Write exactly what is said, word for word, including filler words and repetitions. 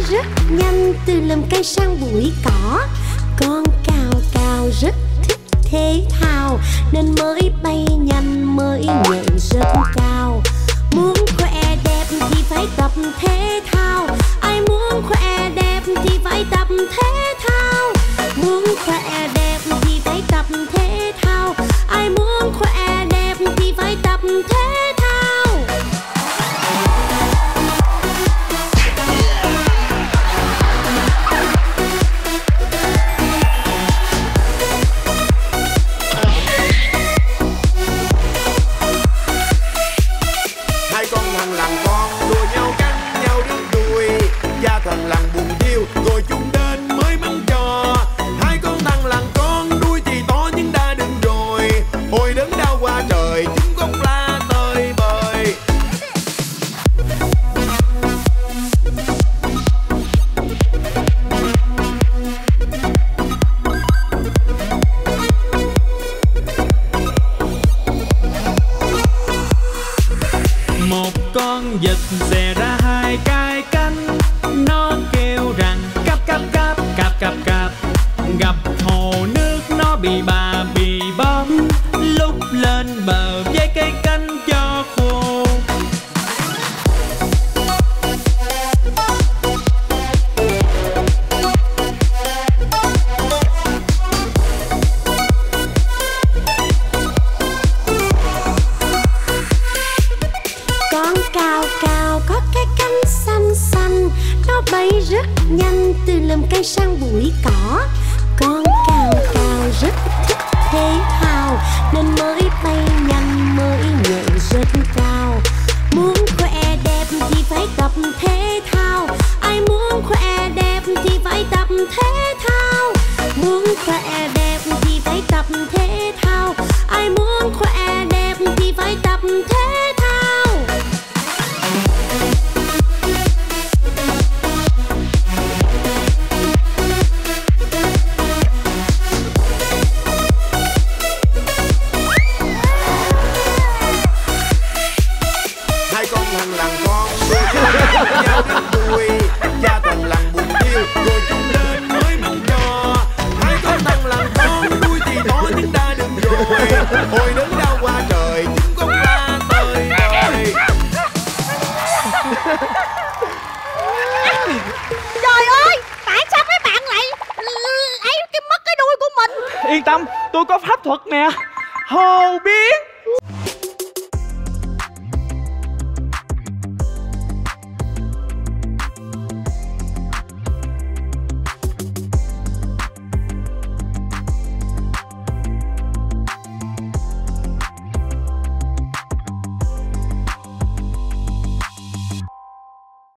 rất nhanh từ lùm cây sang bụi cỏ. Con cào cào rất thích thể thao nên mới bay nhanh, mới nhảy rất cao. Muốn khỏe đẹp thì phải tập thể thao, ai muốn khỏe đẹp thì phải tập thể thao. Muốn khỏe đẹp thì phải tập thể thao, ai muốn khỏe đẹp thì phải tập thể thao. Hai con thằn lằn con đùa nhau cắn nhau đứt đuôi, da thằn lằn buồn thiêu rồi chúng đến mới mắng cho. Hai con thằn lằn con đuôi thì to nhưng đã đừng rồi, ôi đớn đau qua trời chúng gốc la tơi bời. Một con vịt xòe ra hai cái cánh, nó kêu rằng cắp cắp cắp cặp cặp cặp. Gặp hồ nước nó bị bà bị bom, lúc lên bờ với cái cánh cho khô. Bay rất nhanh từ lùm cây sang bụi cỏ. Con cào cào rất thích thể thao nên mới bay nhanh, mới nhảy rất cao. Muốn khỏe đẹp thì phải tập thể thao, ai muốn khỏe đẹp thì phải tập thể thao. Muốn khỏe đẹp thì phải tập thể thao, ai muốn khỏe đẹp thì phải tập thể thao. Ôi đứng đau qua trời chúng con la tơi bời. Trời ơi, tại sao mấy bạn lại lấy cái mất cái đuôi của mình? Yên tâm, tôi có pháp thuật nè, hô biến.